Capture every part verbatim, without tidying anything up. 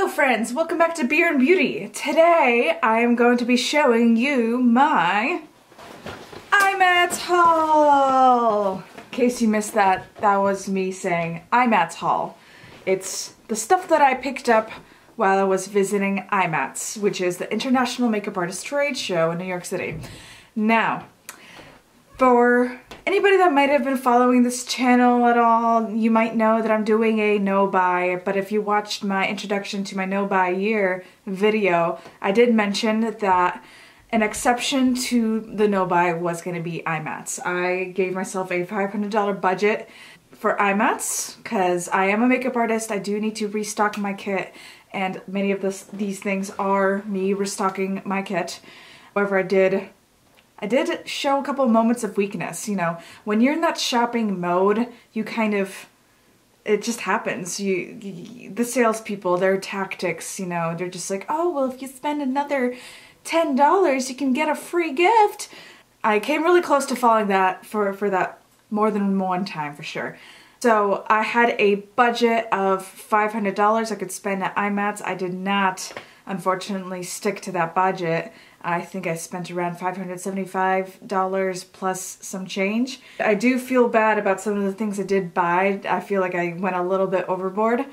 Hello friends, welcome back to Beer and Beauty. Today I am going to be showing you my I M A T S haul. In case you missed that, that was me saying I M A T S haul. It's the stuff that I picked up while I was visiting I M A T S, which is the International Makeup Artist Trade Show in New York City. Now, for anybody that might have been following this channel at all, you might know that I'm doing a no-buy, but if you watched my introduction to my no-buy year video, I did mention that an exception to the no-buy was going to be I M A T S. I gave myself a five hundred dollar budget for I M A T S because I am a makeup artist. I do need to restock my kit, and many of this, these things are me restocking my kit. However, I did... I did show a couple moments of weakness. You know, when you're in that shopping mode, you kind of, it just happens. You, you the salespeople, their tactics, you know, they're just like, oh, well, if you spend another ten dollars, you can get a free gift. I came really close to following that for, for that more than one time for sure. So I had a budget of five hundred dollars I could spend at I M A T S. I did not, unfortunately, stick to that budget. I think I spent around five hundred seventy-five dollars plus some change. I do feel bad about some of the things I did buy. I feel like I went a little bit overboard,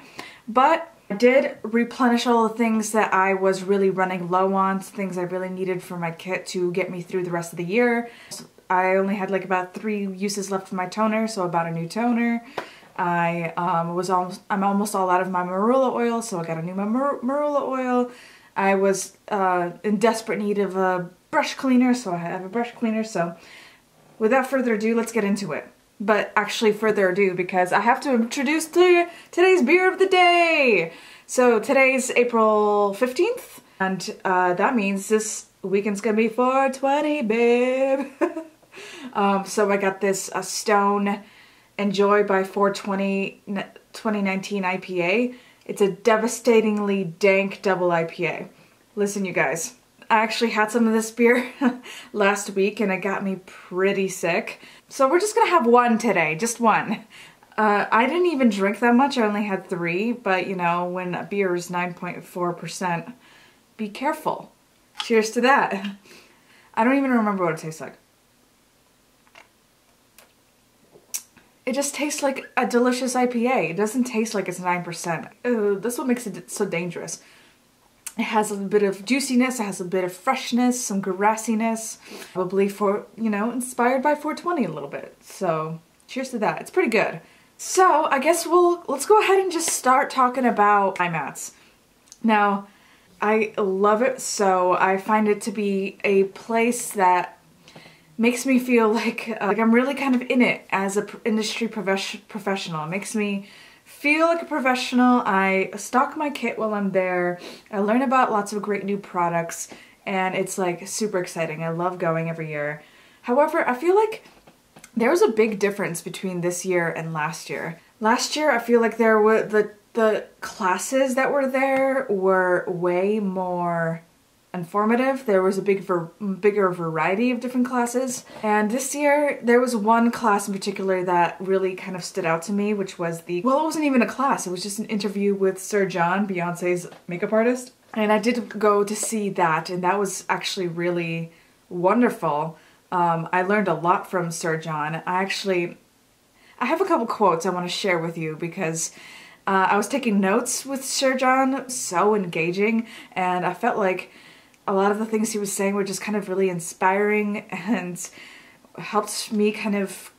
but I did replenish all the things that I was really running low on, things I really needed for my kit to get me through the rest of the year. So I only had like about three uses left for my toner, so I bought a new toner. I um, was almost, I'm almost all out of my marula oil, so I got a new mar marula oil. I was uh, in desperate need of a brush cleaner, so I have a brush cleaner. So without further ado, let's get into it. But actually further ado, because I have to introduce to you today's beer of the day. So today's April fifteenth, and uh, that means this weekend's gonna be four twenty, babe. um, so I got this uh, Stone Enjoy by four twenty twenty nineteen I P A. It's a devastatingly dank double I P A. Listen, you guys, I actually had some of this beer last week and it got me pretty sick. So we're just gonna have one today, just one. Uh, I didn't even drink that much, I only had three, but you know, when a beer is nine point four percent, be careful. Cheers to that. I don't even remember what it tastes like. It just tastes like a delicious I P A. It doesn't taste like it's nine percent. Ooh, that's what makes it so dangerous. It has a bit of juiciness, it has a bit of freshness, some grassiness. Probably for, you know, inspired by four twenty a little bit. So, cheers to that. It's pretty good. So, I guess we'll, let's go ahead and just start talking about I M A T S. Now, I love it, so I find it to be a place that makes me feel like, uh, like I'm really kind of in it as an industry professional. It makes me feel like a professional. I stock my kit while I'm there. I learn about lots of great new products, and it's like super exciting. I love going every year. However, I feel like there was a big difference between this year and last year. Last year, I feel like there were the, the classes that were there were way more informative. There was a big, bigger variety of different classes, and this year there was one class in particular that really kind of stood out to me, which was the, well, it wasn't even a class, it was just an interview with Sir John, Beyonce's makeup artist, and I did go to see that, and that was actually really wonderful. Um, I learned a lot from Sir John. I actually, I have a couple quotes I want to share with you because uh, I was taking notes with Sir John, so engaging, and I felt like a lot of the things he was saying were just kind of really inspiring and helped me kind of,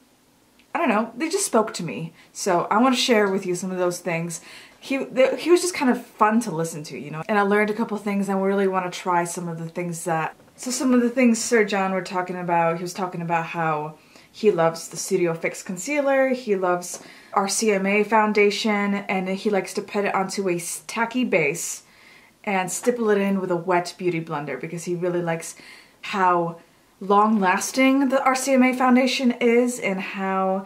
I don't know, they just spoke to me. So I want to share with you some of those things. He, he was just kind of fun to listen to, you know, and I learned a couple things and I really want to try some of the things that, so some of the things Sir John were talking about, he was talking about how he loves the Studio Fix Concealer, he loves R C M A foundation, and he likes to put it onto a tacky base and stipple it in with a wet beauty blender because he really likes how long-lasting the R C M A foundation is and how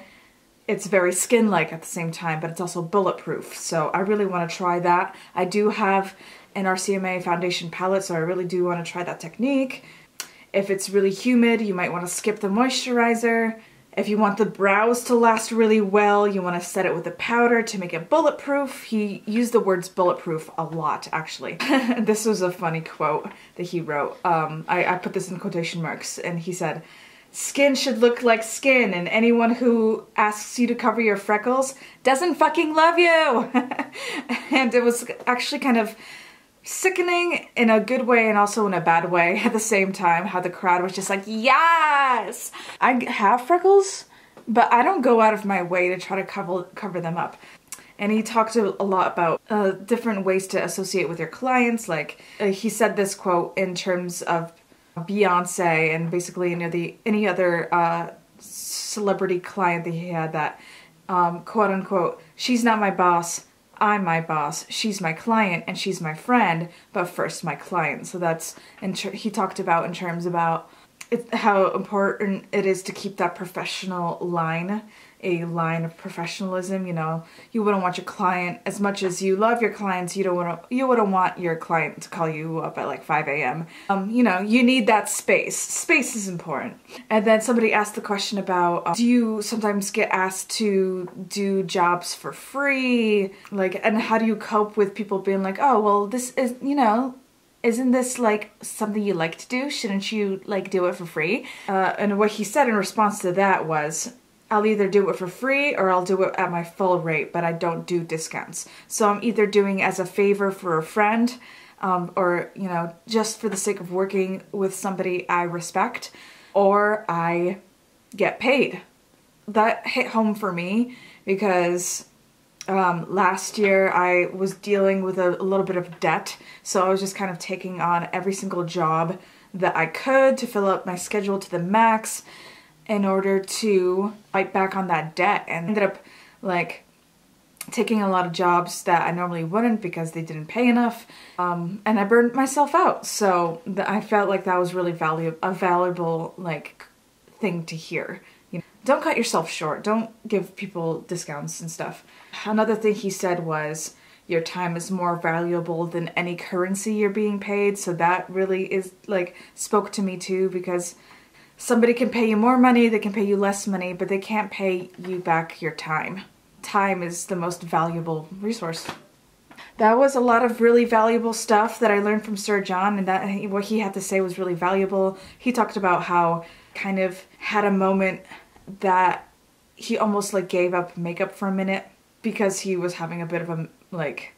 it's very skin-like at the same time, but it's also bulletproof. So I really want to try that. I do have an R C M A foundation palette, so I really do want to try that technique. If it's really humid, you might want to skip the moisturizer. If you want the brows to last really well, you want to set it with a powder to make it bulletproof. He used the words bulletproof a lot, actually. This was a funny quote that he wrote. Um, I, I put this in quotation marks, and he said, "Skin should look like skin, and anyone who asks you to cover your freckles doesn't fucking love you." And it was actually kind of sickening in a good way and also in a bad way at the same time, how the crowd was just like, yes! I have freckles, but I don't go out of my way to try to cover, cover them up. And he talked a lot about uh, different ways to associate with your clients. Like, uh, he said this quote in terms of Beyonce and basically any, the, any other uh, celebrity client that he had that, um, quote unquote, "She's not my boss, I'm my boss. She's my client and she's my friend, but first my client." So that's, and he talked about in terms about it, how important it is to keep that professional line, a line of professionalism. You know, you wouldn't want your client, as much as you love your clients, you don't want to, you wouldn't want your client to call you up at like five A M Um, you know, you need that space. Space is important. And then somebody asked the question about, um, do you sometimes get asked to do jobs for free? Like, and how do you cope with people being like, oh, well, this is, you know, isn't this like something you like to do? Shouldn't you like do it for free? Uh, and what he said in response to that was, "I'll either do it for free or I'll do it at my full rate, but I don't do discounts. So I'm either doing it as a favor for a friend um, or, you know, just for the sake of working with somebody I respect, or I get paid." That hit home for me because um, last year I was dealing with a, a little bit of debt. So I was just kind of taking on every single job that I could to fill up my schedule to the max in order to fight back on that debt, and ended up like taking a lot of jobs that I normally wouldn't because they didn't pay enough, um, and I burned myself out. So the, I felt like that was really valuable, a valuable like thing to hear. You know, don't cut yourself short. Don't give people discounts and stuff. Another thing he said was, your time is more valuable than any currency you're being paid. So that really is like spoke to me too, because somebody can pay you more money, they can pay you less money, but they can't pay you back your time. Time is the most valuable resource. That was a lot of really valuable stuff that I learned from Sir John, and that what he had to say was really valuable. He talked about how kind of had a moment that he almost like gave up makeup for a minute because he was having a bit of a like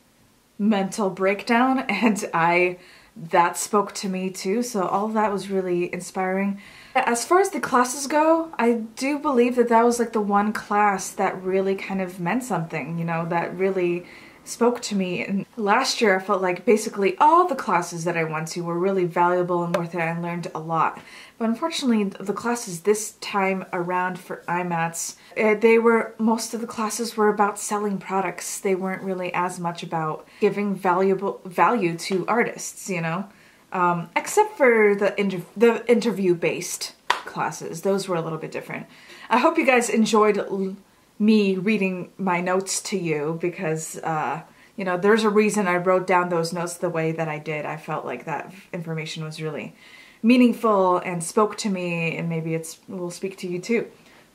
mental breakdown, and I that spoke to me too, so all that was really inspiring. As far as the classes go, I do believe that that was like the one class that really kind of meant something, you know, that really spoke to me. And last year I felt like basically all the classes that I went to were really valuable and worth it, and learned a lot. But unfortunately, the classes this time around for I M A Ts, they were, most of the classes were about selling products. They weren't really as much about giving valuable value to artists, you know, um, except for the, inter the interview-based classes. Those were a little bit different. I hope you guys enjoyed l me reading my notes to you, because uh, you know, there's a reason I wrote down those notes the way that I did. I felt like that information was really meaningful and spoke to me, and maybe it's will speak to you too.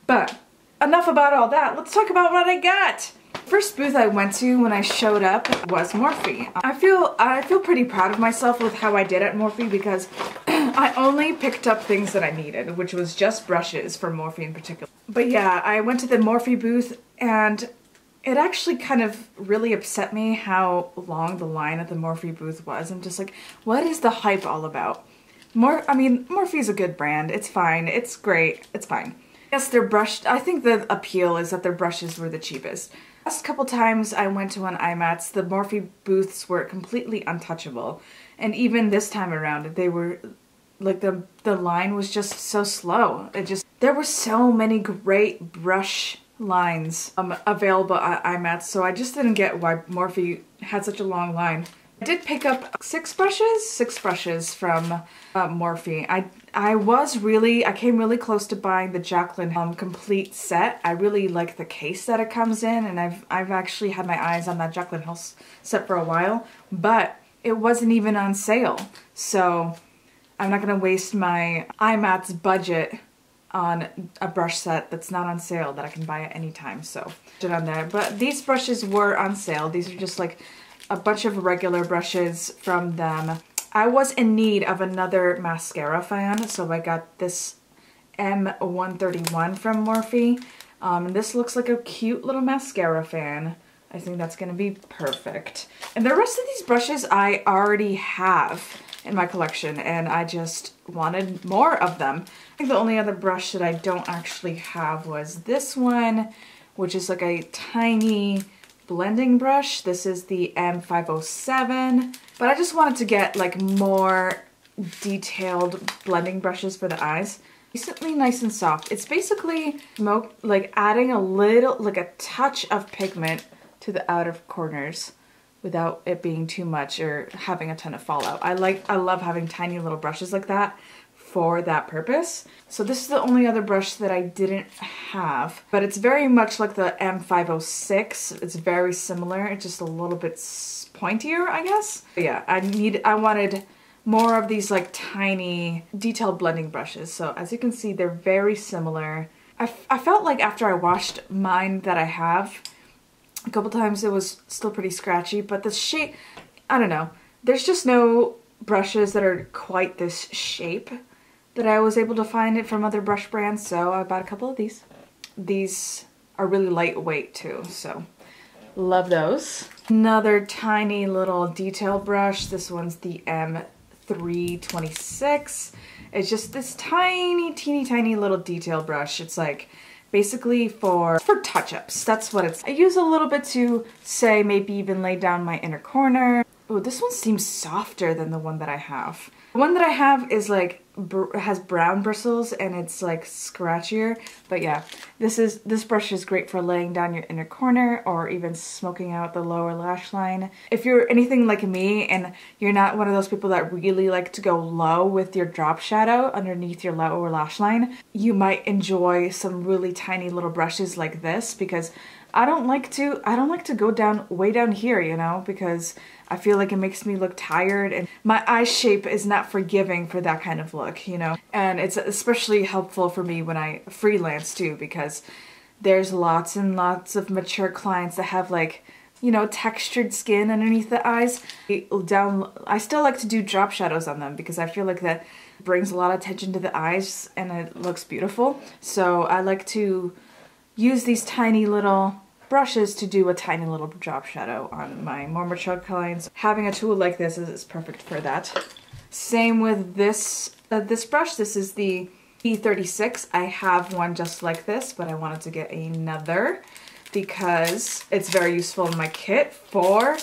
But enough about all that. Let's talk about what I got. First booth I went to when I showed up was Morphe. I feel I feel pretty proud of myself with how I did at Morphe, because I only picked up things that I needed, which was just brushes from Morphe in particular. But yeah, I went to the Morphe booth, and it actually kind of really upset me how long the line at the Morphe booth was. I'm just like, what is the hype all about? More, I mean, Morphe's a good brand. It's fine. It's great. It's fine. Yes, they're brushed. I think the appeal is that their brushes were the cheapest. Last couple times I went to one I M A T S, the Morphe booths were completely untouchable. And even this time around, they were like the the line was just so slow. It just there were so many great brush lines um, available at I M A T S, so I just didn't get why Morphe had such a long line. I did pick up six brushes, six brushes from uh, Morphe. I I was really I came really close to buying the Jaclyn um complete set. I really like the case that it comes in, and I've I've actually had my eyes on that Jaclyn Hill set for a while, but it wasn't even on sale, so I'm not gonna waste my I M A T S budget on a brush set that's not on sale that I can buy at any time, so did on there. But these brushes were on sale. These are just like a bunch of regular brushes from them. I was in need of another mascara fan, so I got this M one thirty-one from Morphe. Um, this looks like a cute little mascara fan. I think that's gonna be perfect. And the rest of these brushes I already have in my collection, and I just wanted more of them. I think the only other brush that I don't actually have was this one, which is like a tiny blending brush. This is the M five oh seven, but I just wanted to get like more detailed blending brushes for the eyes. Decently nice and soft. It's basically smoke, like adding a little, like a touch of pigment to the outer corners without it being too much or having a ton of fallout. I like, I love having tiny little brushes like that for that purpose. So this is the only other brush that I didn't have, but it's very much like the M five oh six. It's very similar. It's just a little bit pointier, I guess. But yeah, I need, I wanted more of these like tiny detailed blending brushes. So as you can see, they're very similar. I, f I felt like after I washed mine that I have, a couple times it was still pretty scratchy, but the shape, I don't know, there's just no brushes that are quite this shape that I was able to find it from other brush brands, so I bought a couple of these. These are really lightweight too, so love those. Another tiny little detail brush, this one's the M three twenty-six. It's just this tiny, teeny tiny little detail brush. It's like basically for, for touch-ups. That's what it's. I use a little bit to, say, maybe even lay down my inner corner. Oh, this one seems softer than the one that I have. The one that I have is like, br has brown bristles and it's like scratchier. But yeah, this is this brush is great for laying down your inner corner or even smoking out the lower lash line. If you're anything like me and you're not one of those people that really like to go low with your drop shadow underneath your lower lash line, you might enjoy some really tiny little brushes like this, because I don't like to, I don't like to go down, way down here, you know, because I feel like it makes me look tired and my eye shape is not forgiving for that kind of look, you know. And it's especially helpful for me when I freelance too, because there's lots and lots of mature clients that have like, you know, textured skin underneath the eyes. Down, I still like to do drop shadows on them because I feel like that brings a lot of attention to the eyes and it looks beautiful. So I like to use these tiny little brushes to do a tiny little drop shadow on my more mature clients. Having a tool like this is, is perfect for that. Same with this uh, this brush. This is the E thirty-six. I have one just like this, but I wanted to get another because it's very useful in my kit for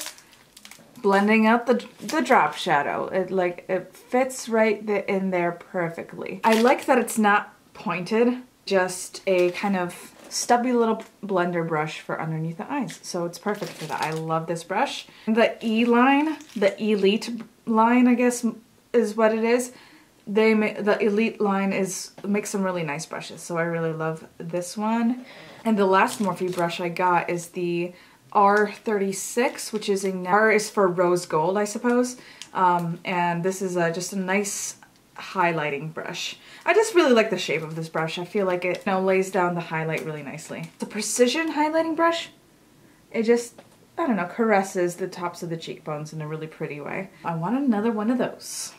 blending out the, the drop shadow. It like it fits right the, in there perfectly. I like that it's not pointed, just a kind of stubby little blender brush for underneath the eyes, so it's perfect for that. I love this brush. The E line, the Elite line, I guess is what it is. They make, the Elite line is makes some really nice brushes, so I really love this one. And the last Morphe brush I got is the R thirty-six, which is a R is for rose gold, I suppose. Um, and this is a, just a nice highlighting brush. I just really like the shape of this brush. I feel like it, you know, lays down the highlight really nicely. The precision highlighting brush, it just, I don't know, caresses the tops of the cheekbones in a really pretty way. I want another one of those.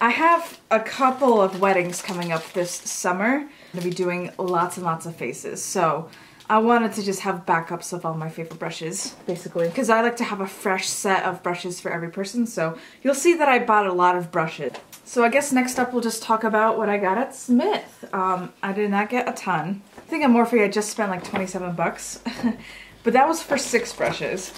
I have a couple of weddings coming up this summer. I'm gonna be doing lots and lots of faces, so I wanted to just have backups of all my favorite brushes, basically, because I like to have a fresh set of brushes for every person, so you'll see that I bought a lot of brushes. So I guess next up we'll just talk about what I got at Smith. Um, I did not get a ton. I think at Morphe I just spent like twenty-seven bucks, but that was for six brushes.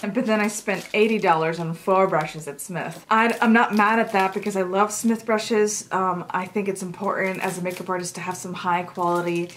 And, but then I spent eighty dollars on four brushes at Smith. I, I'm not mad at that because I love Smith brushes. Um, I think it's important as a makeup artist to have some high quality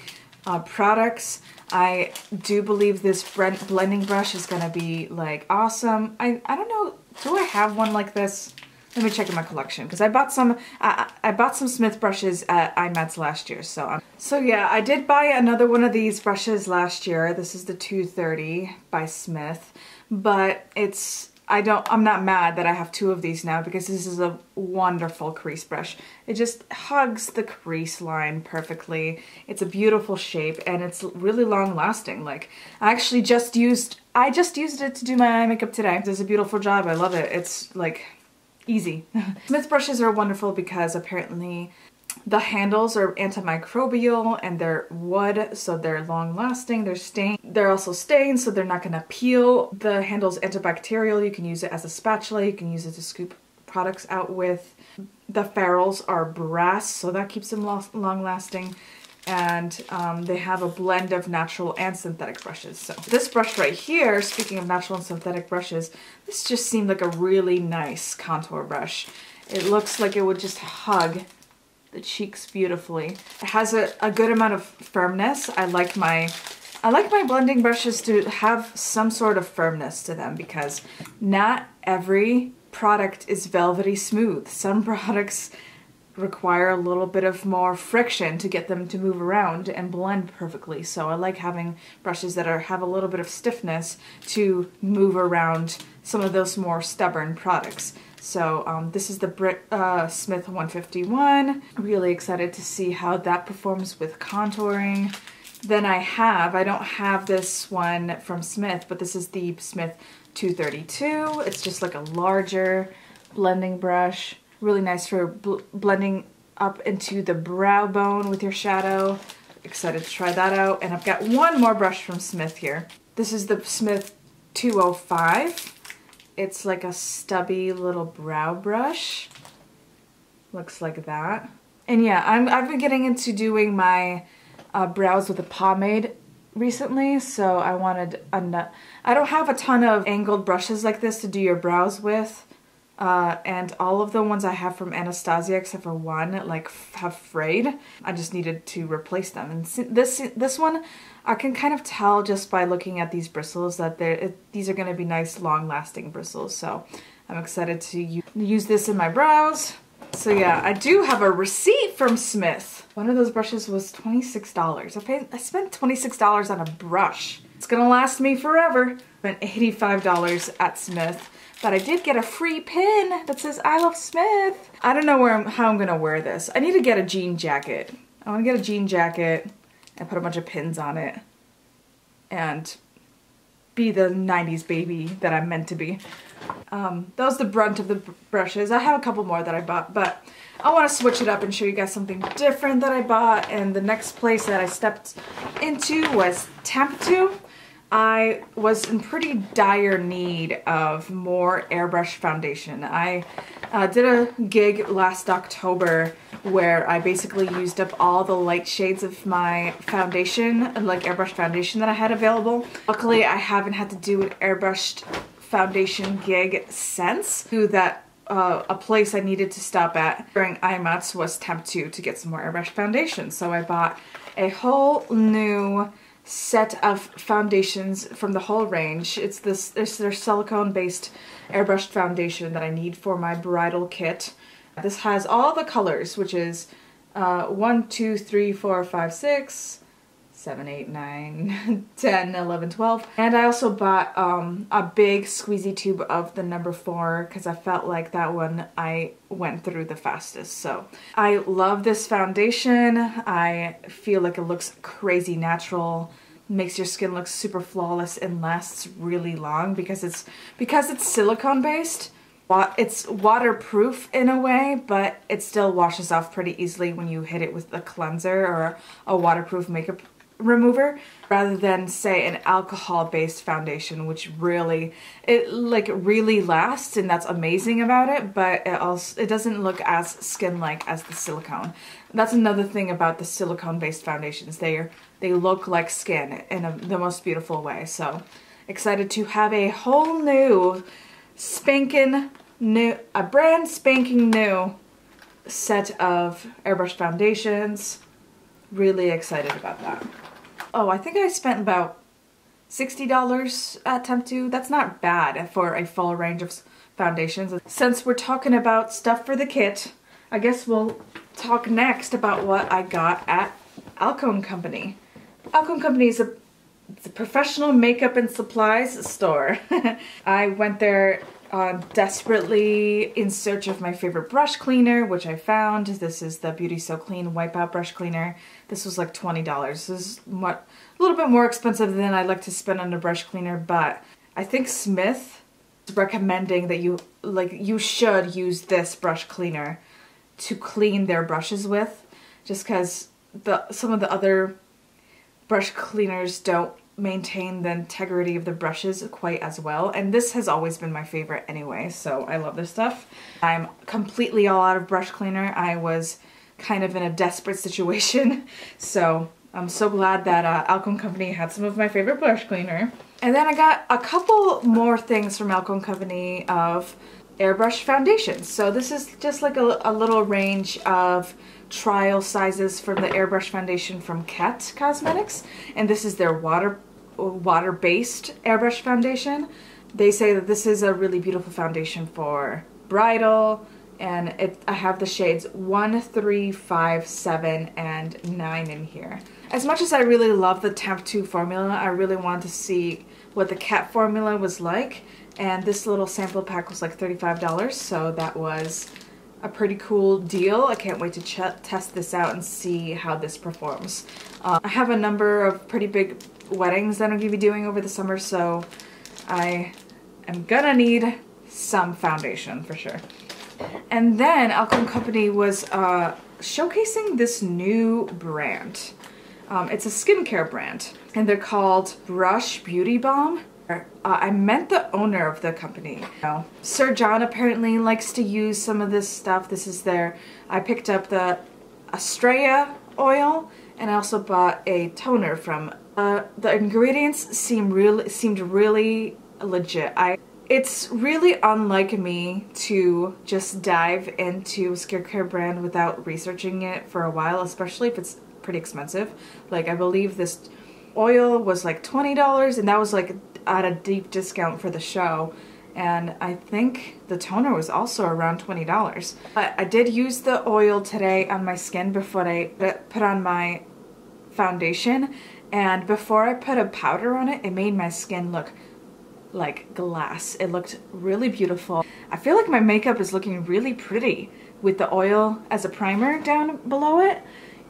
Uh, products. I do believe this blending brush is gonna be like awesome. I, I don't know, do I have one like this? Let me check in my collection, because I bought some I, I bought some Smith brushes at I M A T S last year, so um, so yeah, I did buy another one of these brushes last year. This is the two thirty by Smith, but it's I don't, I'm not mad that I have two of these now because this is a wonderful crease brush. It just hugs the crease line perfectly. It's a beautiful shape and it's really long lasting. Like I actually just used, I just used it to do my eye makeup today. It does a beautiful job. I love it. It's like easy. Smith brushes are wonderful because apparently the handles are antimicrobial and they're wood, so they're long lasting, they're stained. They're also stained, so they're not gonna peel. The handle's antibacterial, you can use it as a spatula, you can use it to scoop products out with. The ferrules are brass, so that keeps them long lasting. And um, they have a blend of natural and synthetic brushes. So this brush right here, speaking of natural and synthetic brushes, this just seemed like a really nice contour brush. It looks like it would just hug the cheeks beautifully. It has a, a good amount of firmness. I like my I like my blending brushes to have some sort of firmness to them because not every product is velvety smooth. Some products require a little bit of more friction to get them to move around and blend perfectly. So I like having brushes that are have a little bit of stiffness to move around some of those more stubborn products. So um, this is the Brit, uh, Smith one fifty-one. Really excited to see how that performs with contouring. Then I have, I don't have this one from Smith, but this is the Smith two thirty-two. It's just like a larger blending brush. Really nice for bl blending up into the brow bone with your shadow. Excited to try that out. And I've got one more brush from Smith here. This is the Smith two oh five. It's like a stubby little brow brush. Looks like that. And yeah, I'm, I've been getting into doing my uh, brows with a pomade recently, so I wanted a, I don't have a ton of angled brushes like this to do your brows with. Uh, and all of the ones I have from Anastasia, except for one, like have frayed. I just needed to replace them. And this this one, I can kind of tell just by looking at these bristles that they're it, these are going to be nice, long-lasting bristles. So I'm excited to u use this in my brows. So yeah, I do have a receipt from Smith. One of those brushes was twenty-six dollars. I paid, I spent twenty-six dollars on a brush. It's gonna last me forever. I spent eighty-five dollars at Smith. But I did get a free pin that says I love Smith. I don't know where I'm, how I'm gonna wear this. I need to get a jean jacket. I wanna get a jean jacket and put a bunch of pins on it and be the nineties baby that I'm meant to be. Um, that was the brunt of the brushes. I have a couple more that I bought, but I wanna switch it up and show you guys something different that I bought. And the next place that I stepped into was Temptu. I was in pretty dire need of more airbrush foundation. I uh, did a gig last October where I basically used up all the light shades of my foundation, like airbrush foundation that I had available. Luckily, I haven't had to do an airbrushed foundation gig since. Through that, uh, a place I needed to stop at during I M A T S was Temptu to get some more airbrush foundation. So I bought a whole new set of foundations from the whole range. It's this, this their silicone-based airbrushed foundation that I need for my bridal kit. This has all the colors, which is uh, one, two, three, four, five, six, seven, eight, nine, ten, eleven, twelve. And I also bought um, a big squeezy tube of the number four because I felt like that one I went through the fastest. So I love this foundation. I feel like it looks crazy natural, makes your skin look super flawless and lasts really long because it's because it's silicone based. It's waterproof in a way, but it still washes off pretty easily when you hit it with a cleanser or a waterproof makeup remover rather than say an alcohol-based foundation, which really it like really lasts, and that's amazing about it, but it also it doesn't look as skin-like as the silicone. That's another thing about the silicone-based foundations. They are, they look like skin in a, the most beautiful way. So excited to have a whole new spanking new, a brand spanking new set of airbrush foundations. Really excited about that. Oh, I think I spent about sixty dollars at Temptu. That's not bad for a full range of foundations. Since we're talking about stuff for the kit, I guess we'll talk next about what I got at Alcone Company. Alcone Company is a It's a professional makeup and supplies store. I went there uh, desperately in search of my favorite brush cleaner, which I found. This is the Beauty So Clean Wipeout Brush Cleaner. This was like twenty dollars. This is a little bit more expensive than I'd like to spend on a brush cleaner, but I think Smith is recommending that you, like, you should use this brush cleaner to clean their brushes with, just because the some of the other brush cleaners don't maintain the integrity of the brushes quite as well, and this has always been my favorite anyway, so I love this stuff. I'm completely all out of brush cleaner. I was kind of in a desperate situation, so I'm so glad that uh, Alcone Company had some of my favorite brush cleaner. And then I got a couple more things from Alcone Company of airbrush foundations. So this is just like a, a little range of trial sizes from the airbrush foundation from Kat Cosmetics, and this is their water water-based airbrush foundation. They say that this is a really beautiful foundation for bridal, and it, I have the shades one, three, five, seven, and nine in here. As much as I really love the Temptu formula, I really wanted to see what the Kat formula was like, and this little sample pack was like thirty-five dollars, so that was a pretty cool deal. I can't wait to ch test this out and see how this performs. Um, I have a number of pretty big weddings that I'm going to be doing over the summer, so I am gonna need some foundation for sure. And then Alcone Company was uh, showcasing this new brand. Um, it's a skincare brand, and they're called Brush Beauty Balm. Uh, I met the owner of the company. You know, Sir John apparently likes to use some of this stuff. This is their, I picked up the Astrea oil, and I also bought a toner from, uh, the ingredients seem really, seemed really legit. I, it's really unlike me to just dive into a skincare brand without researching it for a while, especially if it's pretty expensive. Like, I believe this oil was like twenty dollars, and that was like at a deep discount for the show, and I think the toner was also around twenty dollars. But I did use the oil today on my skin before I put on my foundation, and before I put a powder on it, it made my skin look like glass. It looked really beautiful. I feel like my makeup is looking really pretty with the oil as a primer down below it,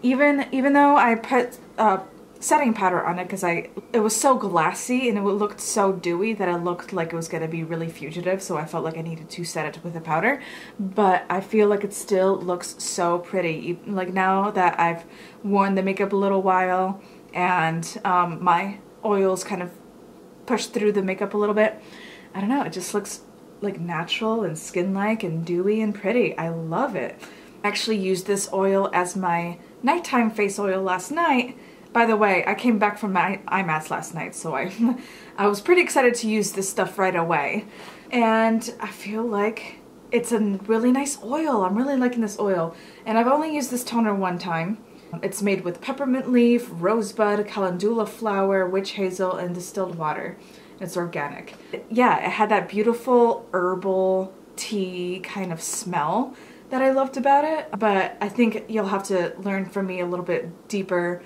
even even though I put uh, setting powder on it, because I it was so glassy and it looked so dewy that it looked like it was going to be really fugitive, so I felt like I needed to set it with a powder. But I feel like it still looks so pretty, like, now that I've worn the makeup a little while and um, my oils kind of pushed through the makeup a little bit. I don't know, it just looks like natural and skin-like and dewy and pretty. I love it. I actually used this oil as my nighttime face oil last night. By the way, I came back from my I M A T S last night, so I I was pretty excited to use this stuff right away. And I feel like it's a really nice oil. I'm really liking this oil. And I've only used this toner one time. It's made with peppermint leaf, rosebud, calendula flower, witch hazel, and distilled water. It's organic. Yeah, it had that beautiful herbal tea kind of smell that I loved about it. But I think you'll have to learn from me a little bit deeper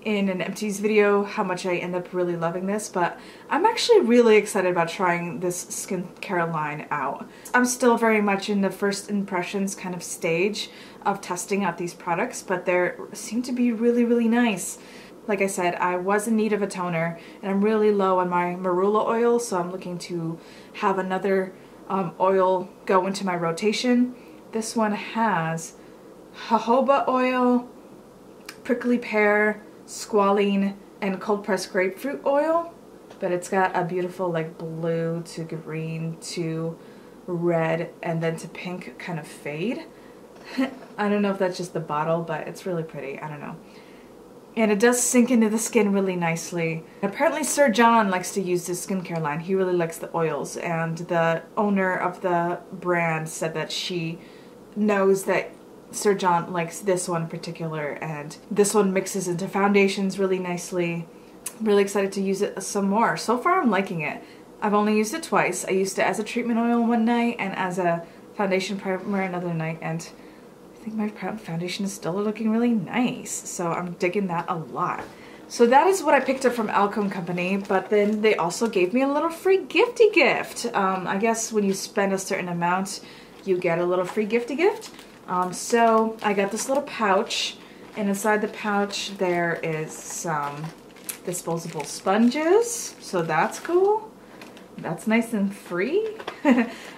in an empties video how much I end up really loving this, but I'm actually really excited about trying this skincare line out. I'm still very much in the first impressions kind of stage of testing out these products, but they seem to be really, really nice. Like I said, I was in need of a toner, and I'm really low on my marula oil, so I'm looking to have another um, oil go into my rotation. This one has jojoba oil, prickly pear, squalene, and cold pressed grapefruit oil, but it's got a beautiful like blue to green to red and then to pink kind of fade. I don't know if that's just the bottle, but it's really pretty. I don't know. And it does sink into the skin really nicely. And apparently Sir John likes to use this skincare line. He really likes the oils, and the owner of the brand said that she knows that Sir John likes this one in particular, and this one mixes into foundations really nicely. I'm really excited to use it some more. So far I'm liking it. I've only used it twice. I used it as a treatment oil one night and as a foundation primer another night, and I think my foundation is still looking really nice, so I'm digging that a lot. So that is what I picked up from Alcone Company, but then they also gave me a little free gifty gift. Um, I guess when you spend a certain amount, you get a little free gifty gift. Um, so I got this little pouch, and inside the pouch there is some disposable sponges, so that's cool. That's nice and free.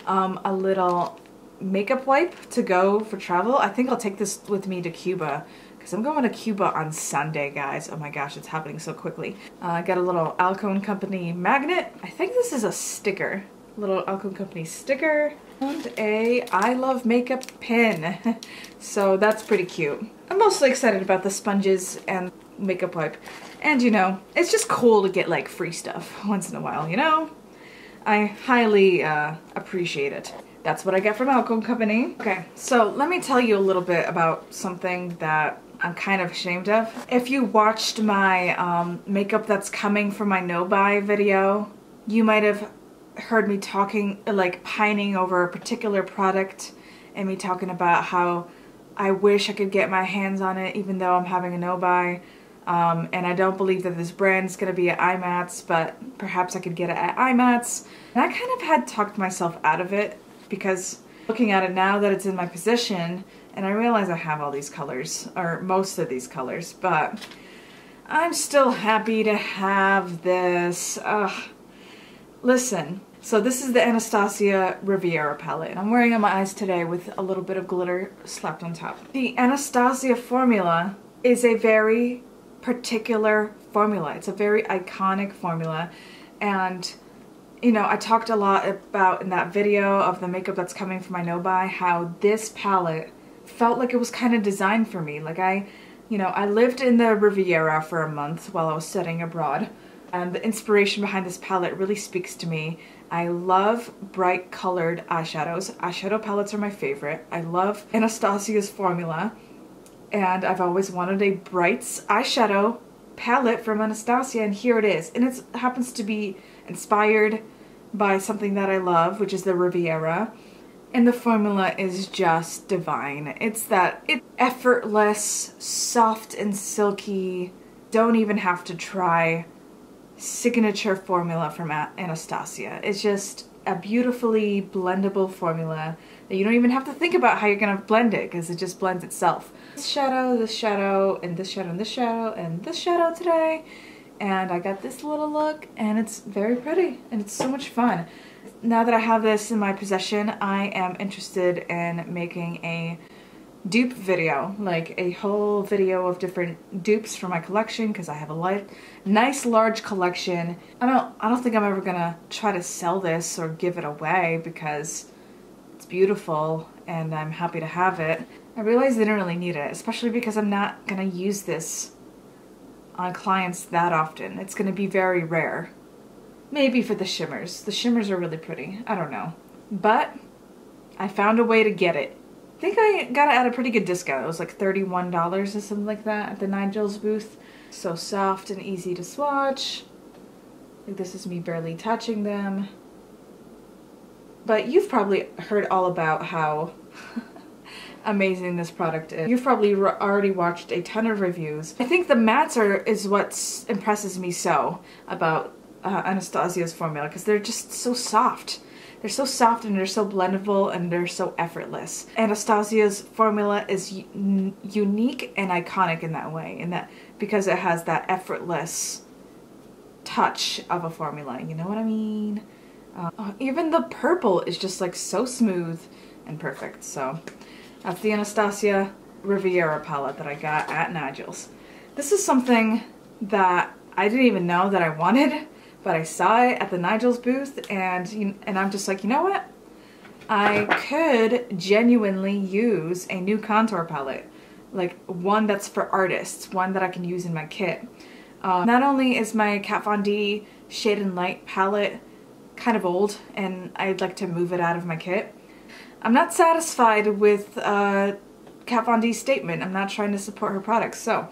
um, a little makeup wipe to go for travel. I think I'll take this with me to Cuba. Because I'm going to Cuba on Sunday, guys. Oh my gosh, it's happening so quickly. I uh, got a little Alcone Company magnet. I think this is a sticker. A little Alcone Company sticker. And a I Love Makeup pin. So that's pretty cute. I'm mostly excited about the sponges and makeup wipe. And you know, it's just cool to get like free stuff once in a while, you know? I highly uh, appreciate it. That's what I got from Alcone Company. Okay, so let me tell you a little bit about something that I'm kind of ashamed of. If you watched my um, makeup that's coming for my no-buy video, you might have heard me talking, like pining over a particular product and me talking about how I wish I could get my hands on it even though I'm having a no-buy. Um, and I don't believe that this brand is going to be at I MATS, but perhaps I could get it at I MATS. And I kind of had talked myself out of it because looking at it now that it's in my possession, and I realize I have all these colors, or most of these colors, but I'm still happy to have this. Ugh. Listen, so this is the Anastasia Riviera palette. I'm wearing it on my eyes today with a little bit of glitter slapped on top. The Anastasia formula is a very particular formula. It's a very iconic formula, and you know, I talked a lot about in that video of the makeup that's coming for my no-buy how this palette felt like it was kind of designed for me. Like I, you know, I lived in the Riviera for a month while I was studying abroad, and the inspiration behind this palette really speaks to me. I love bright colored eyeshadows. Eyeshadow palettes are my favorite. I love Anastasia's formula, and I've always wanted a bright eyeshadow palette from Anastasia, and here it is. And it happens to be inspired by something that I love, which is the Riviera. And the formula is just divine. It's that it's effortless, soft and silky, don't even have to try signature formula from Anastasia. It's just a beautifully blendable formula that you don't even have to think about how you're gonna blend it, because it just blends itself. This shadow, this shadow, and this shadow, and this shadow, and this shadow today. And I got this little look, and it's very pretty, and it's so much fun. Now that I have this in my possession, I am interested in making a dupe video, like a whole video of different dupes for my collection, because I have a light, nice large collection. I don't, I don't think I'm ever gonna try to sell this or give it away because it's beautiful and I'm happy to have it. I realized I didn't really need it, especially because I'm not gonna use this on clients that often. It's going to be very rare. Maybe for the shimmers. The shimmers are really pretty. I don't know. But I found a way to get it. I think I got it at a pretty good discount. It was like thirty-one dollars or something like that at the Nigel's booth. So soft and easy to swatch. Like this is me barely touching them. But you've probably heard all about how amazing this product is. You've probably already watched a ton of reviews. I think the mattes are is what impresses me so about uh, Anastasia's formula, because they're just so soft. They're so soft and they're so blendable and they're so effortless. Anastasia's formula is u unique and iconic in that way, in that because it has that effortless touch of a formula. You know what I mean? Uh, even the purple is just like so smooth and perfect. So. That's the Anastasia Riviera palette that I got at Nigel's. This is something that I didn't even know that I wanted, but I saw it at the Nigel's booth, and and I'm just like, you know what? I could genuinely use a new contour palette, like one that's for artists, one that I can use in my kit. Um, not only is my Kat Von D Shade and Light palette kind of old, and I'd like to move it out of my kit, I'm not satisfied with uh, Kat Von D's statement. I'm not trying to support her products, so.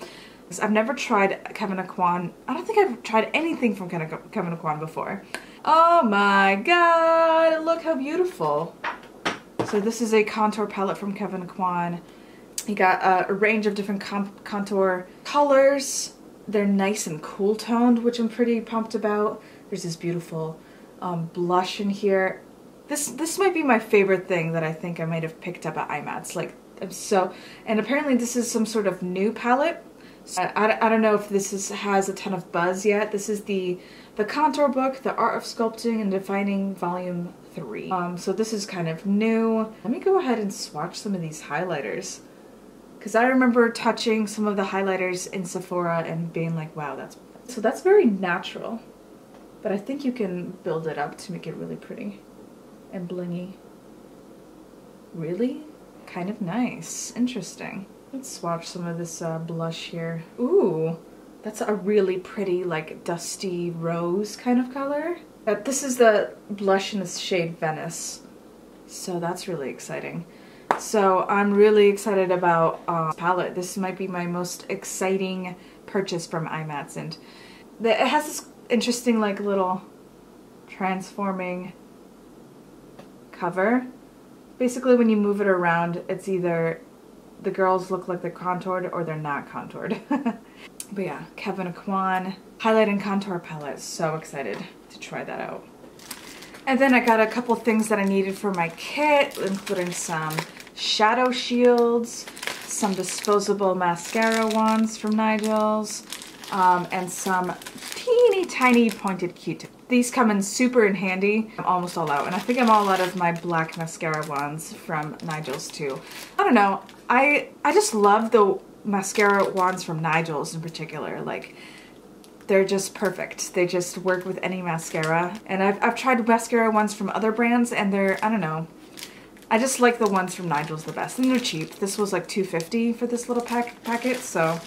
I've never tried Kevyn Aucoin. I don't think I've tried anything from Kevyn Aucoin before. Oh my god, look how beautiful. So this is a contour palette from Kevyn Aucoin. You got uh, a range of different contour colors. They're nice and cool toned, which I'm pretty pumped about. There's this beautiful um, blush in here. This this might be my favorite thing that I think I might have picked up at I MATS. Like, I'm so, and apparently this is some sort of new palette. So I, I don't know if this is, has a ton of buzz yet. This is the the contour book, The Art of Sculpting and Defining, Volume Three. Um, so this is kind of new. Let me go ahead and swatch some of these highlighters, because I remember touching some of the highlighters in Sephora and being like, wow, that's so that's very natural. But I think you can build it up to make it really pretty and blingy. Really kind of nice. Interesting. Let's swatch some of this uh, blush here. Ooh, that's a really pretty, like, dusty rose kind of color. Uh, this is the blush in the shade Venice, so that's really exciting. So I'm really excited about uh, palette. This might be my most exciting purchase from I MATS, and the, it has this interesting, like, little transforming cover. Basically, when you move it around, it's either the girls look like they're contoured or they're not contoured. But yeah, Kevyn Aucoin highlight and contour palette. So excited to try that out. And then I got a couple things that I needed for my kit, including some shadow shields, some disposable mascara wands from Nigel's, um, and some teeny tiny pointed Q-tips. These come in super in handy. I'm almost all out, and I think I'm all out of my black mascara wands from Nigel's too. I don't know, I, I just love the mascara wands from Nigel's in particular. Like, they're just perfect. They just work with any mascara. And I've, I've tried mascara ones from other brands, and they're, I don't know, I just like the ones from Nigel's the best. And they're cheap. This was like two fifty for this little pack, packet, so.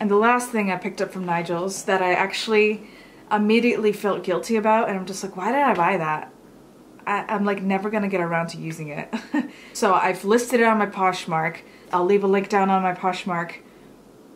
And the last thing I picked up from Nigel's that I actually immediately felt guilty about, and I'm just like, why did I buy that? I, I'm like never gonna get around to using it. So I've listed it on my Poshmark. I'll leave a link down on my Poshmark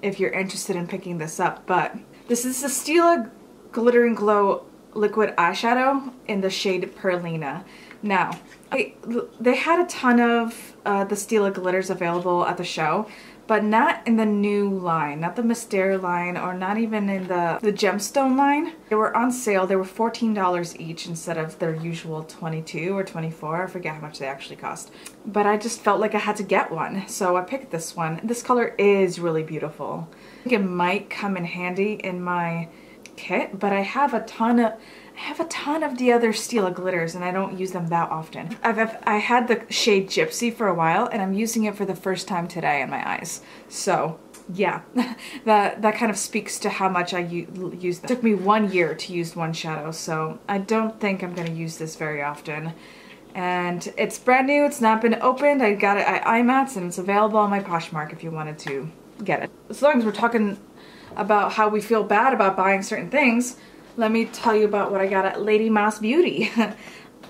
if you're interested in picking this up, but this is the Stila Glitter and Glow Liquid Eyeshadow in the shade Perlina. Now, I, they had a ton of uh, the Stila glitters available at the show, but not in the new line, not the Mystere line, or not even in the, the gemstone line. They were on sale. They were fourteen dollars each instead of their usual twenty-two or twenty-four. I forget how much they actually cost. But I just felt like I had to get one, so I picked this one. This color is really beautiful. I think it might come in handy in my kit, but I have a ton of I have a ton of the other Stila glitters, and I don't use them that often. I've, I've I had the shade Gypsy for a while, and I'm using it for the first time today in my eyes. So yeah, that that kind of speaks to how much I use them. It took me one year to use one shadow, so I don't think I'm gonna use this very often. And it's brand new. It's not been opened. I got it at I MATS, and it's available on my Poshmark if you wanted to get it. As long as we're talking about how we feel bad about buying certain things, let me tell you about what I got at Lady Moss Beauty.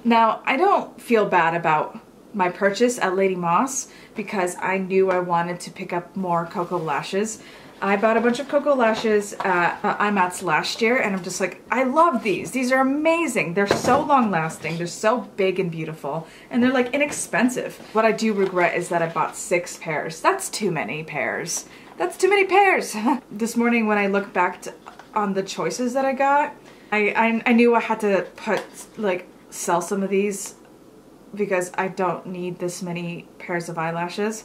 Now, I don't feel bad about my purchase at Lady Moss because I knew I wanted to pick up more Coco lashes. I bought a bunch of Coco lashes at I MATS last year, and I'm just like, I love these. These are amazing. They're so long lasting. They're so big and beautiful, and they're like inexpensive. What I do regret is that I bought six pairs. That's too many pairs. That's too many pairs. This morning when I look back to, on the choices that I got, I, I, I knew I had to put, like, sell some of these because I don't need this many pairs of eyelashes,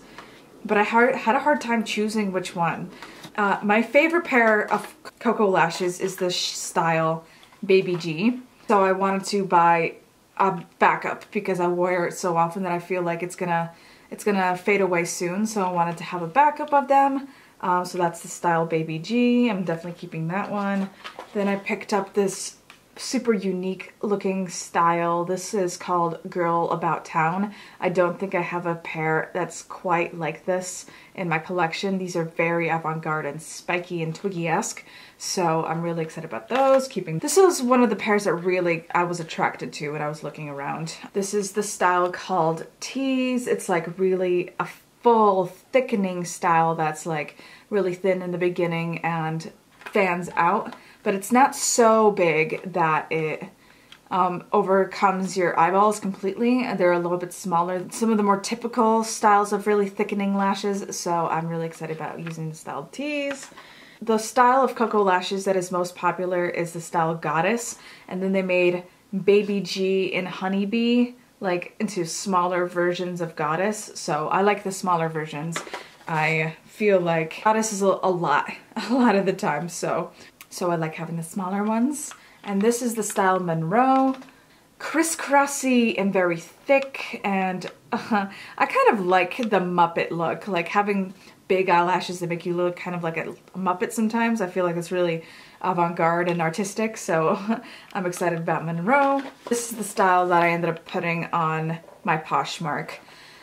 but I hard, had a hard time choosing which one. Uh, my favorite pair of Coco lashes is the style Baby G, so I wanted to buy a backup because I wear it so often that I feel like it's gonna it's gonna fade away soon, so I wanted to have a backup of them. Um, so that's the style Baby G. I'm definitely keeping that one. Then I picked up this super unique looking style. This is called Girl About Town. I don't think I have a pair that's quite like this in my collection. These are very avant-garde and spiky and twiggy-esque. So I'm really excited about those. Keeping this is one of the pairs that really I was attracted to when I was looking around. This is the style called Tease. It's like really a full thickening style that's like really thin in the beginning and fans out, but it's not so big that it um, overcomes your eyeballs completely. They're a little bit smaller than some of the more typical styles of really thickening lashes, so I'm really excited about using the style Tease. The style of Coco lashes that is most popular is the style Goddess, and then they made Baby G and Honeybee like into smaller versions of Goddess. So I like the smaller versions. I feel like Goddess is a lot, a lot of the time, so so I like having the smaller ones. And this is the style Monroe, crisscrossy and very thick, and uh, I kind of like the Muppet look, like having big eyelashes that make you look kind of like a Muppet sometimes. I feel like it's really avant-garde and artistic, so I'm excited about Monroe. This is the style that I ended up putting on my Poshmark.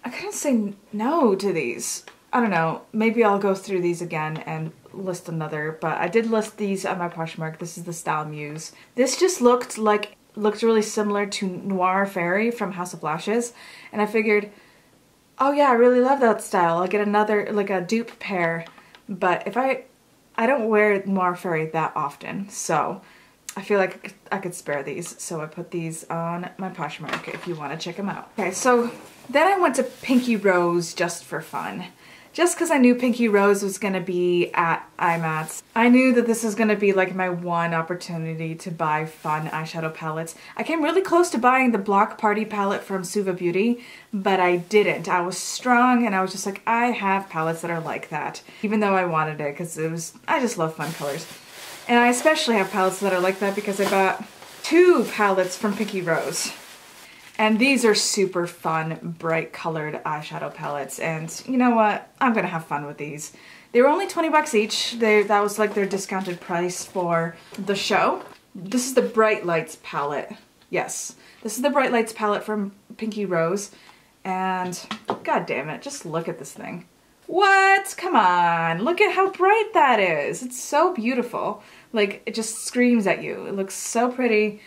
I couldn't say no to these. I don't know, maybe I'll go through these again and list another, but I did list these on my Poshmark. This is the style Muse. This just looked like, looked really similar to Noir Fairy from House of Lashes, and I figured, oh yeah, I really love that style. I'll get another, like a dupe pair. But if I, I don't wear Noir Fairy that often, so I feel like I could, I could spare these. So I put these on my Poshmark if you want to check them out. Okay, so then I went to Pinky Rose just for fun. Just because I knew Pinky Rose was going to be at I M A T S. I knew that this was going to be like my one opportunity to buy fun eyeshadow palettes. I came really close to buying the Block Party palette from Suva Beauty, but I didn't. I was strong and I was just like, I have palettes that are like that. Even though I wanted it because it was, I just love fun colors. And I especially have palettes that are like that because I bought two palettes from Pinky Rose. And these are super fun, bright colored eyeshadow palettes, and you know what? I'm gonna have fun with these. They were only twenty bucks each. They, that was like their discounted price for the show. This is the Bright Lights palette. Yes, this is the Bright Lights palette from Pinky Rose, and god damn it, just look at this thing. What? Come on, look at how bright that is. It's so beautiful. Like, it just screams at you. It looks so pretty.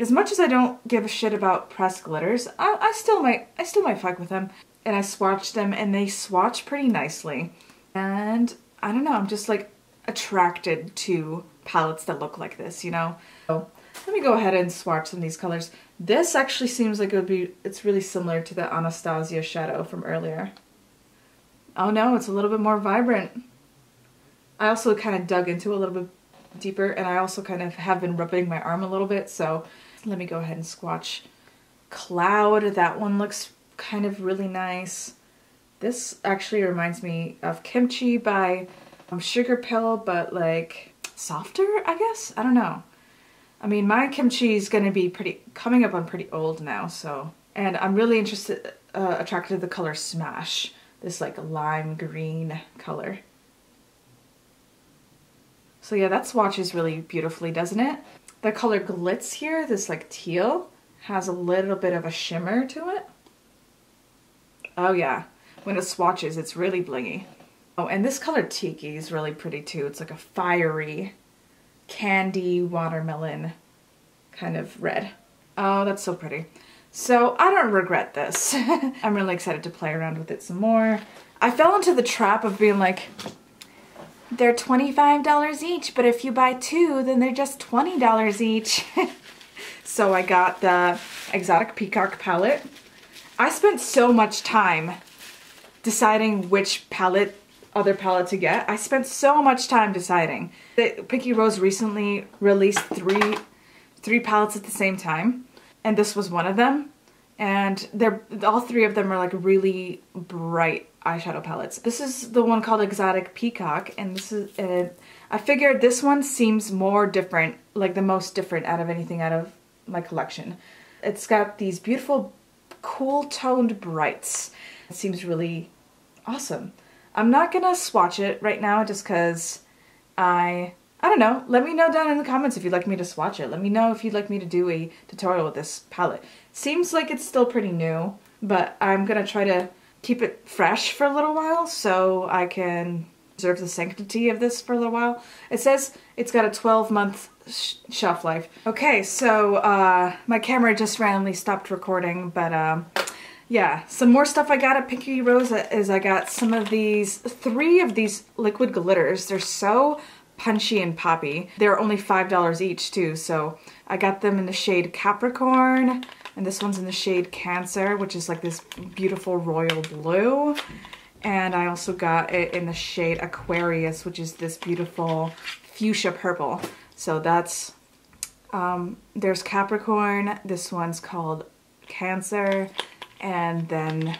As much as I don't give a shit about pressed glitters, I, I still might I still might fuck with them. And I swatched them and they swatch pretty nicely. And I don't know, I'm just like attracted to palettes that look like this, you know? So let me go ahead and swatch some of these colors. This actually seems like it would be, it's really similar to the Anastasia shadow from earlier. Oh no, it's a little bit more vibrant. I also kind of dug into it a little bit deeper, and I also kind of have been rubbing my arm a little bit, so let me go ahead and swatch Cloud. That one looks kind of really nice. This actually reminds me of Kimchi by um, Sugar Pill, but like softer, I guess? I don't know. I mean, my Kimchi is going to be pretty, coming up on pretty old now, so. And I'm really interested, uh, attracted to the color Smash, this like lime green color. So yeah, that swatches really beautifully, doesn't it? The color Glitz here, this like teal, has a little bit of a shimmer to it. Oh yeah, when it swatches, it's really blingy. Oh, and this color Tiki is really pretty too. It's like a fiery, candy, watermelon kind of red. Oh, that's so pretty. So I don't regret this. I'm really excited to play around with it some more. I fell into the trap of being like, they're twenty-five dollars each, but if you buy two, then they're just twenty dollars each. So I got the Exotic Peacock palette. I spent so much time deciding which palette, other palette to get. I spent so much time deciding. Pinky Rose recently released three, three palettes at the same time, and this was one of them. And they're, all three of them are like really bright eyeshadow palettes. This is the one called Exotic Peacock, and this is, uh, I figured this one seems more different, like the most different out of anything out of my collection. It's got these beautiful, cool toned brights. It seems really awesome. I'm not gonna swatch it right now just cause I, I don't know. Let me know down in the comments if you'd like me to swatch it. Let me know if you'd like me to do a tutorial with this palette. Seems like it's still pretty new, but I'm gonna try to keep it fresh for a little while so I can preserve the sanctity of this for a little while. It says it's got a twelve month sh shelf life. Okay, so uh, my camera just randomly stopped recording, but um, yeah, some more stuff I got at Pinky Rose is I got some of these, three of these liquid glitters. They're so punchy and poppy. They're only five dollars each too, so I got them in the shade Capricorn, and this one's in the shade Cancer, which is like this beautiful royal blue. And I also got it in the shade Aquarius, which is this beautiful fuchsia purple. So that's, um, there's Capricorn, this one's called Cancer, and then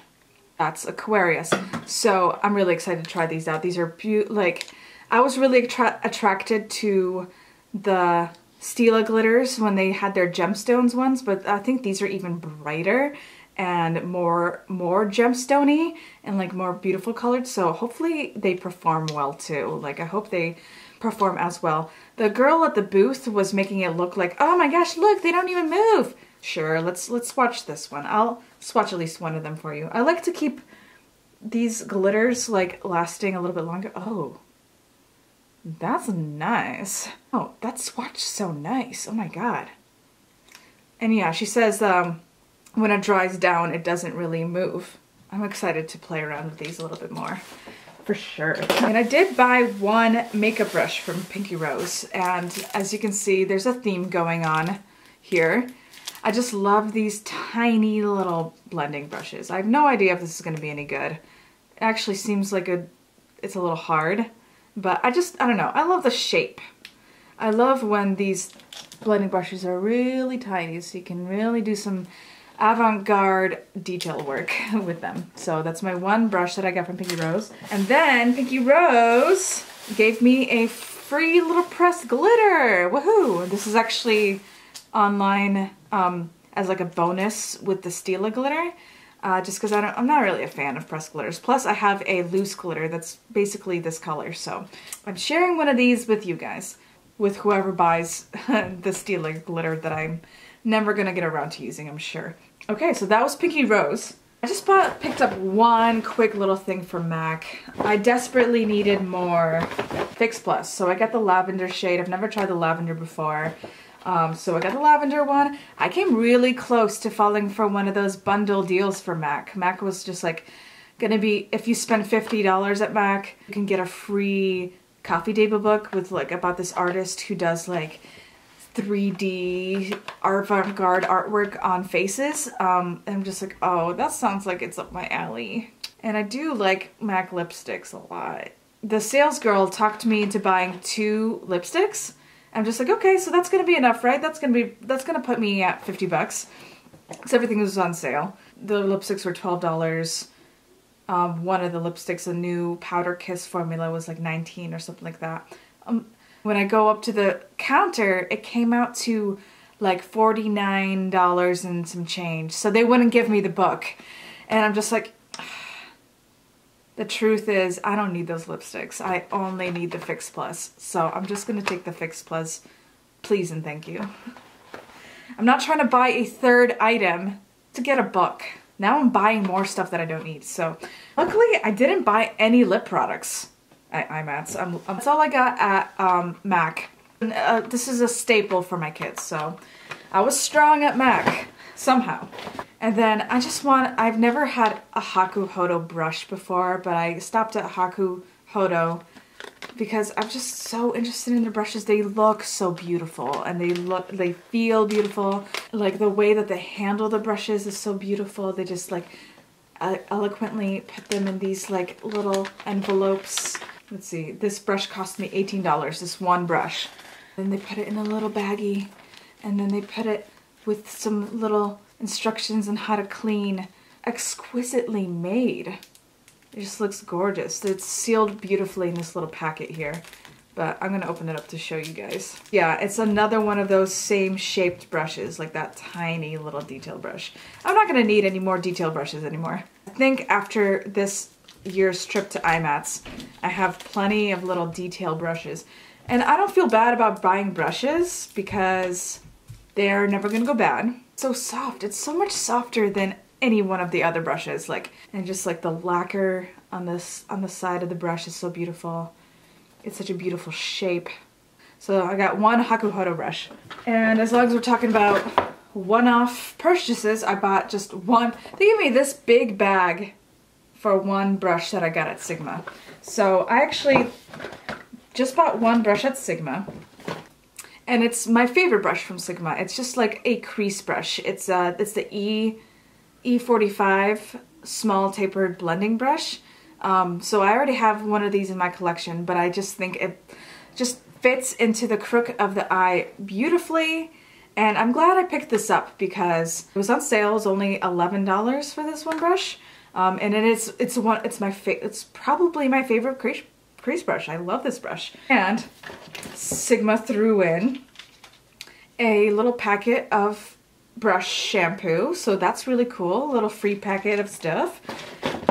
that's Aquarius. So I'm really excited to try these out. These are beautiful. Like, I was really attra attracted to the Stila glitters when they had their gemstones ones, but I think these are even brighter and more more gemstone-y and like more beautiful colored. So hopefully they perform well too. Like, I hope they perform as well. The girl at the booth was making it look like, oh my gosh, look, they don't even move. Sure, let's let's swatch this one. I'll swatch at least one of them for you. I like to keep these glitters like lasting a little bit longer. Oh, that's nice. Oh, that swatch so nice. Oh my god. And yeah, she says um, when it dries down, it doesn't really move. I'm excited to play around with these a little bit more, for sure. And I did buy one makeup brush from Pinky Rose, and as you can see, there's a theme going on here. I just love these tiny little blending brushes. I have no idea if this is going to be any good. It actually seems like a, it's a little hard, but I just, I don't know. I love the shape. I love when these blending brushes are really tiny, so you can really do some avant-garde detail work with them. So that's my one brush that I got from Pinky Rose. And then Pinky Rose gave me a free little pressed glitter. Woohoo! This is actually online um, as like a bonus with the Stila glitter, uh, just because I don't, I'm not really a fan of pressed glitters. Plus I have a loose glitter that's basically this color, so I'm sharing one of these with you guys, with whoever buys the Stila glitter that I'm never gonna get around to using, I'm sure. Okay, so that was Pinky Rose. I just bought, picked up one quick little thing from MAC. I desperately needed more Fix Plus, so I got the lavender shade. I've never tried the lavender before. Um, so I got the lavender one. I came really close to falling for one of those bundle deals for MAC. MAC was just like gonna be, if you spend fifty dollars at MAC, you can get a free coffee table book with like about this artist who does like three D avant-garde artwork on faces. Um, and I'm just like, oh, that sounds like it's up my alley. And I do like MAC lipsticks a lot. The sales girl talked me into buying two lipsticks. I'm just like, okay, so that's gonna be enough, right? That's gonna be, that's gonna put me at fifty bucks. Because everything was on sale. The lipsticks were twelve dollars. Um, one of the lipsticks, a new Powder Kiss formula, was like nineteen or something like that. Um, when I go up to the counter, it came out to like forty-nine dollars and some change. So they wouldn't give me the book. And I'm just like, the truth is, I don't need those lipsticks. I only need the Fix Plus. So I'm just gonna take the Fix Plus, please and thank you. I'm not trying to buy a third item to get a book. Now I'm buying more stuff that I don't need. So luckily I didn't buy any lip products at I MATS. I'm, I'm, that's all I got at um, MAC. And, uh, this is a staple for my kids. So I was strong at MAC somehow. And then I just want, I've never had a Hakuhodo brush before, but I stopped at Hakuhodo because I'm just so interested in the brushes. They look so beautiful and they look, they feel beautiful. Like the way that they handle the brushes is so beautiful. They just like eloquently put them in these like little envelopes. Let's see, this brush cost me eighteen dollars, this one brush. Then they put it in a little baggie and then they put it with some little instructions on how to clean. Exquisitely made. It just looks gorgeous. It's sealed beautifully in this little packet here, but I'm gonna open it up to show you guys. Yeah, it's another one of those same shaped brushes, like that tiny little detail brush. I'm not gonna need any more detail brushes anymore. I think after this year's trip to I MATS, I have plenty of little detail brushes. And I don't feel bad about buying brushes because they're never gonna go bad. So soft. It's so much softer than any one of the other brushes, like, and just like the lacquer on this on the side of the brush is so beautiful. It's such a beautiful shape. So I got one Hakuhodo brush, and as long as we're talking about one-off purchases, I bought just one. They gave me this big bag for one brush that I got at Sigma. So I actually just bought one brush at Sigma. And it's my favorite brush from Sigma. It's just like a crease brush. It's uh, it's the E, E forty-five small tapered blending brush. Um, so I already have one of these in my collection, but I just think it just fits into the crook of the eye beautifully. And I'm glad I picked this up because it was on sale. It was only eleven dollars for this one brush. Um, and it is, it's one, it's my fa it's probably my favorite crease, crease brush. I love this brush. And Sigma threw in a little packet of brush shampoo, so that's really cool. A little free packet of stuff.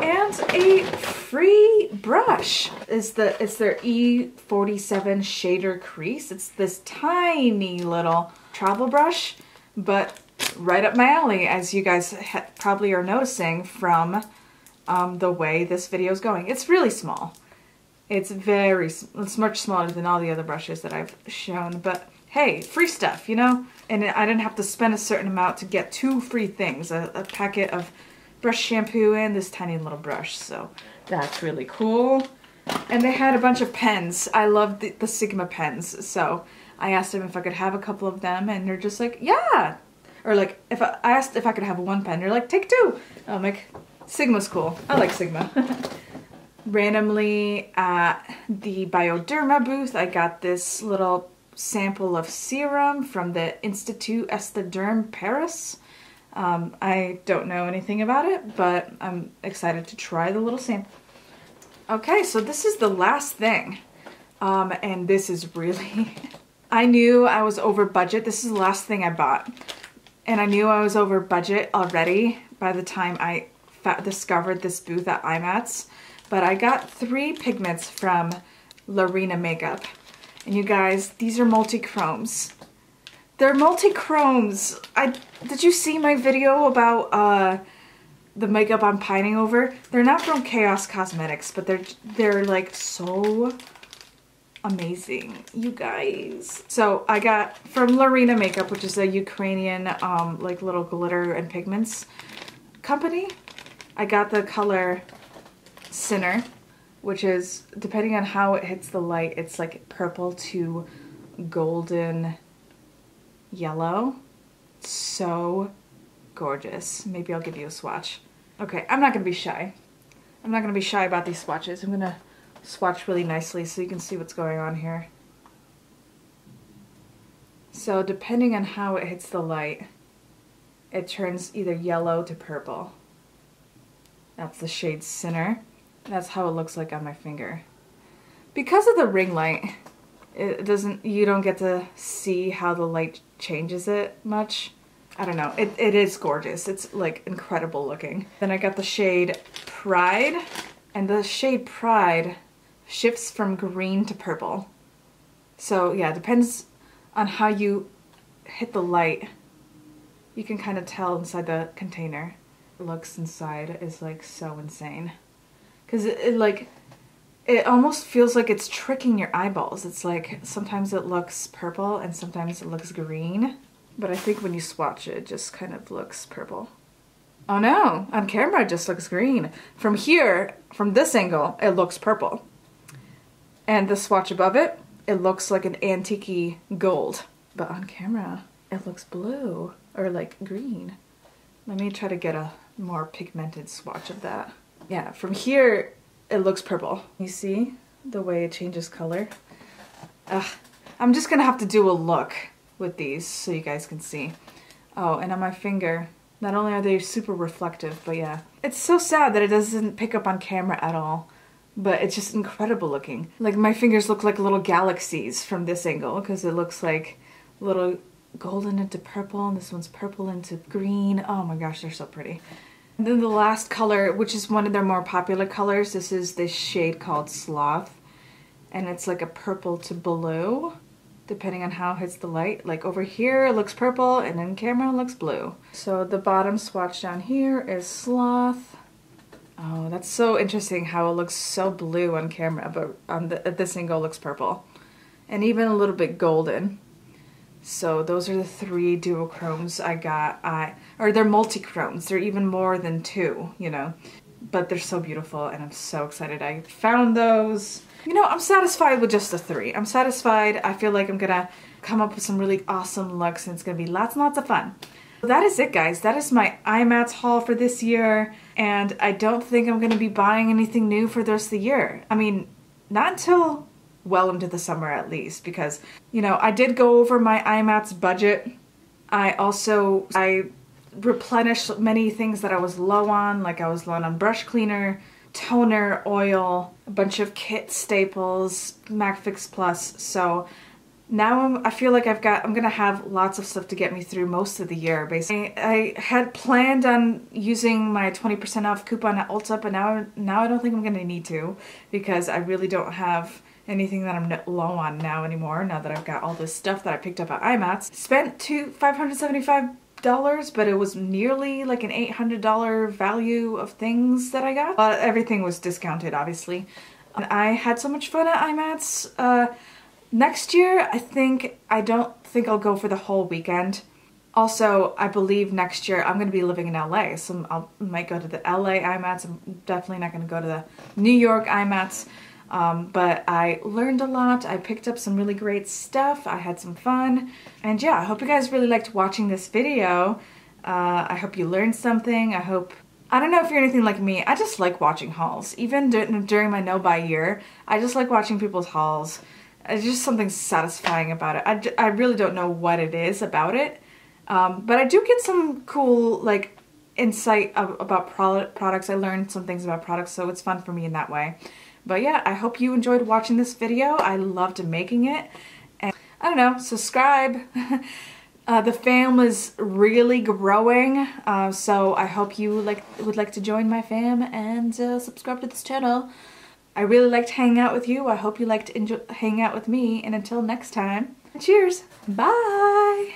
And a free brush is the, it's their E forty-seven shader crease. It's this tiny little travel brush, but right up my alley, as you guys probably are noticing from um, the way this video is going. It's really small. It's very, it's much smaller than all the other brushes that I've shown, but hey, free stuff, you know? And I didn't have to spend a certain amount to get two free things, a, a packet of brush shampoo and this tiny little brush, so that's really cool. And they had a bunch of pens. I love the, the Sigma pens, so I asked them if I could have a couple of them, and they're just like, yeah! Or like, if I, I asked if I could have one pen, they're like, take two! I'm like, Sigma's cool. I like Sigma. Randomly at the Bioderma booth, I got this little sample of serum from the Institut Estaderm Paris. Um, I don't know anything about it, but I'm excited to try the little sample. Okay, so this is the last thing. Um, and this is really... I knew I was over budget. This is the last thing I bought. And I knew I was over budget already by the time I fa discovered this booth at I MATS. But I got three pigments from Larina Makeup. And you guys, these are multi-chromes. They're multi-chromes. I, did you see my video about uh, the makeup I'm pining over? They're not from Chaos Cosmetics, but they're, they're like so amazing, you guys. So I got from Larina Makeup, which is a Ukrainian um, like little glitter and pigments company. I got the color Sinner, which is, depending on how it hits the light, it's like purple to golden yellow. So gorgeous. Maybe I'll give you a swatch. Okay, I'm not gonna be shy. I'm not gonna be shy about these swatches. I'm gonna swatch really nicely so you can see what's going on here. So depending on how it hits the light, it turns either yellow to purple. That's the shade Sinner. That's how it looks like on my finger. Because of the ring light, it doesn't, you don't get to see how the light changes it much. I don't know, it, it is gorgeous. It's like incredible looking. Then I got the shade Pride, and the shade Pride shifts from green to purple. So yeah, depends on how you hit the light. You can kind of tell inside the container. It looks inside is like so insane. Cause it, it like, it almost feels like it's tricking your eyeballs. It's like, sometimes it looks purple and sometimes it looks green. But I think when you swatch it, it just kind of looks purple. Oh no, on camera it just looks green. From here, from this angle, it looks purple. And the swatch above it, it looks like an antique-y gold. But on camera, it looks blue or like green. Let me try to get a more pigmented swatch of that. Yeah, from here, it looks purple. You see the way it changes color? Ugh. I'm just gonna have to do a look with these so you guys can see. Oh, and on my finger, not only are they super reflective, but yeah. It's so sad that it doesn't pick up on camera at all, but it's just incredible looking. Like, my fingers look like little galaxies from this angle because it looks like little golden into purple, and this one's purple into green. Oh my gosh, they're so pretty. And then the last color, which is one of their more popular colors, this is this shade called Sloth. And it's like a purple to blue, depending on how it hits the light. Like over here it looks purple, and in camera it looks blue. So the bottom swatch down here is Sloth. Oh, that's so interesting how it looks so blue on camera, but on the, at this angle it looks purple. And even a little bit golden. So those are the three duochromes I got. I or they're multi-chromes. They're even more than two, you know. But they're so beautiful, and I'm so excited I found those. You know, I'm satisfied with just the three. I'm satisfied. I feel like I'm gonna come up with some really awesome looks, and it's gonna be lots and lots of fun. That is it, guys. That is my I MATS haul for this year, and I don't think I'm going to be buying anything new for the rest of the year. I mean, not until well into the summer at least, because, you know, I did go over my I MATS budget. I also, I replenished many things that I was low on, like I was low on brush cleaner, toner, oil, a bunch of kit staples, MAC Fix Plus, so now I'm, I feel like I've got, I'm gonna have lots of stuff to get me through most of the year, basically. I, I had planned on using my twenty percent off coupon at Ulta, but now, now I don't think I'm gonna need to, because I really don't have anything that I'm low on now anymore, now that I've got all this stuff that I picked up at I MATS. Spent two, five hundred seventy-five dollars, but it was nearly like an eight hundred dollar value of things that I got. But everything was discounted, obviously. And I had so much fun at I MATS. Uh, Next year, I think, I don't think I'll go for the whole weekend. Also, I believe next year I'm going to be living in L A, so I'll, I might go to the L A I MATS. I'm definitely not going to go to the New York I MATS, um, but I learned a lot. I picked up some really great stuff. I had some fun, and yeah, I hope you guys really liked watching this video. Uh, I hope you learned something. I hope... I don't know if you're anything like me, I just like watching hauls. Even during my no-buy year, I just like watching people's hauls. It's just something satisfying about it. I, d I really don't know what it is about it, um, but I do get some cool like insight of, about pro products. I learned some things about products, so it's fun for me in that way. But yeah, I hope you enjoyed watching this video. I loved making it. And I don't know, subscribe. uh, the fam is really growing, uh, so I hope you like would like to join my fam and uh, subscribe to this channel. I really liked hanging out with you. I hope you liked hanging out with me. And until next time, cheers. Bye.